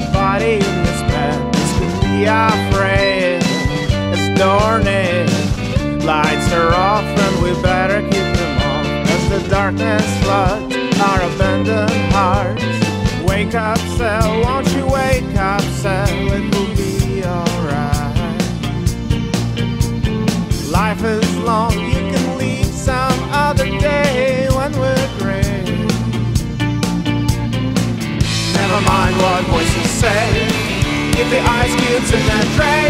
somebody in this bed. This could be our friend. It's darn it. Lights are off and we better keep them on, as the darkness floods our abandoned hearts. Wake up, Sal, won't you wake up, Sal? It will be alright. Life is long, you can leave some other day when we're gray. Never mind what voices say. If the ice cubes in that tray,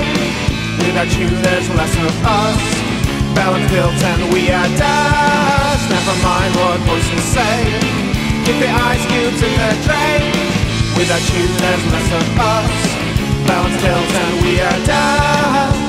without you there's less of us. Balance built and we are dust. Never mind what voices say. If the ice cubes in the tray, without you there's less of us. Balance built and we are dust.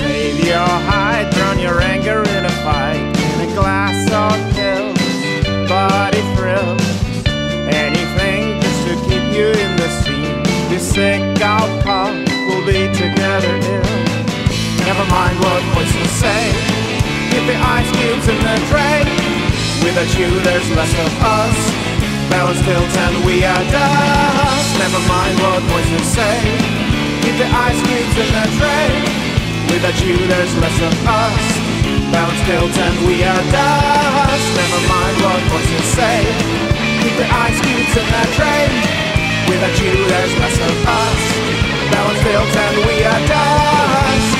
Save your hide, drown your anger in a fight, in a glass of pills, body thrills. In the scene, this sick alcohol will be together ill. Never mind what voices say. If the ice cubes in the tray, without you there's less of us. Balance built and we are dust. Never mind what voices say. If the ice cubes in the tray, without you there's less of us. Balance built and we are dust. Never mind what voices say. If the ice cubes in the tray, without you, there's less of us. Balance built and we are dust.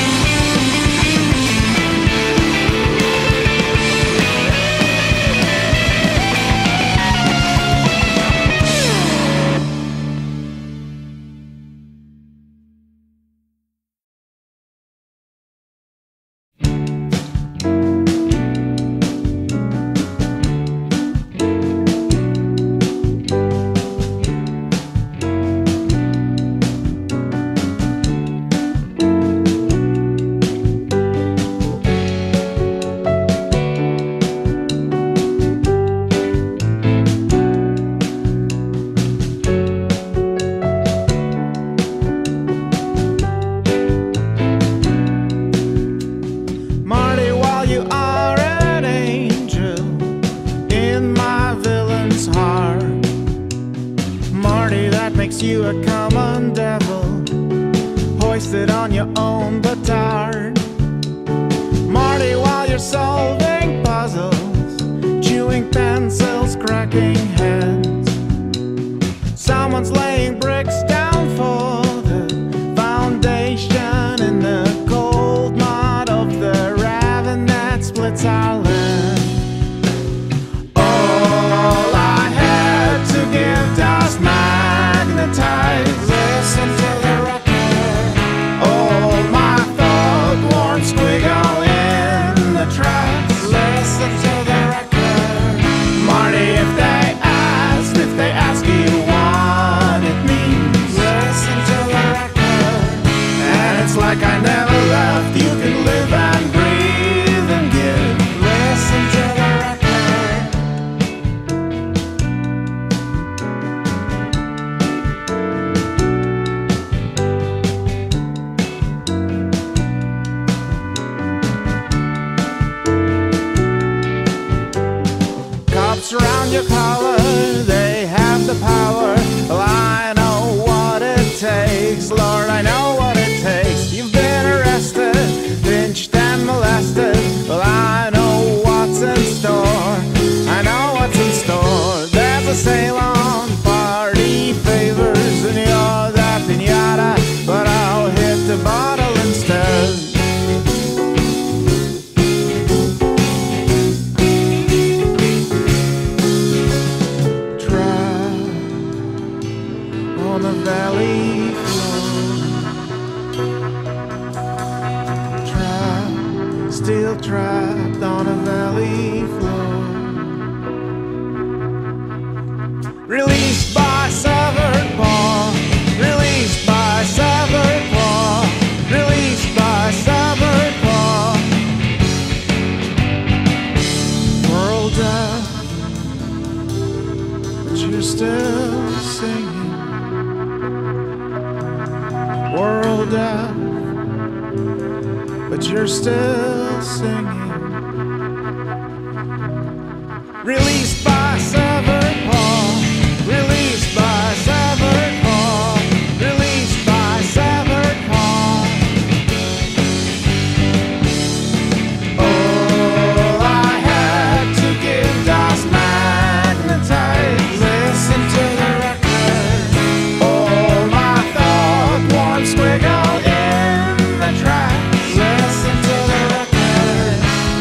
You're still singing. slow down, but you're still singing. Released by Southern Paw, released by Southern Paw, released by Southern Paw. All I had to give was magnetized. Listen to the record. All my thought, one squiggle in the track. Listen to the record.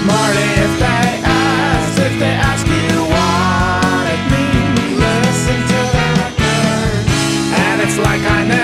Marty, if they asked, if they asked. Like I know.